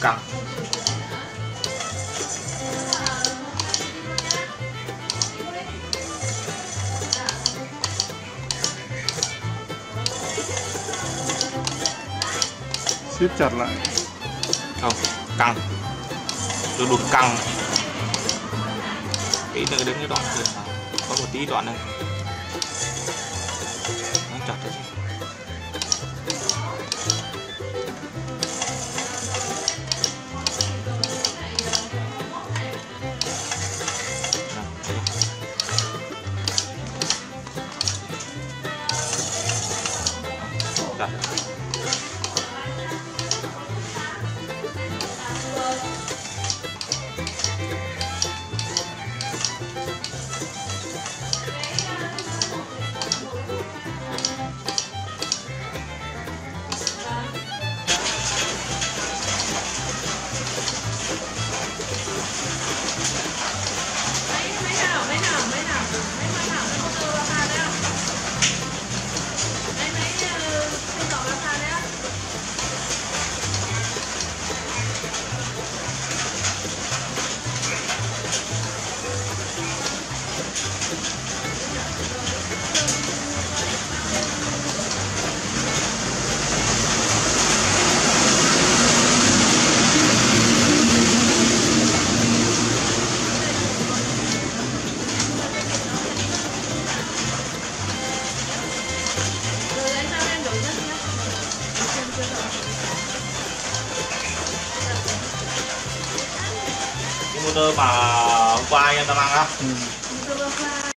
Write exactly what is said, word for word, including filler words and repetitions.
고춧가루. Siết chặt lại. Không, căng. Tôi đùn căng. Tí nữa đến cái đoạn kia. Có một tí đoạn này. Nó chặt đấy chứ. Đây. Cái motor mà hôm qua anh em ta mang á.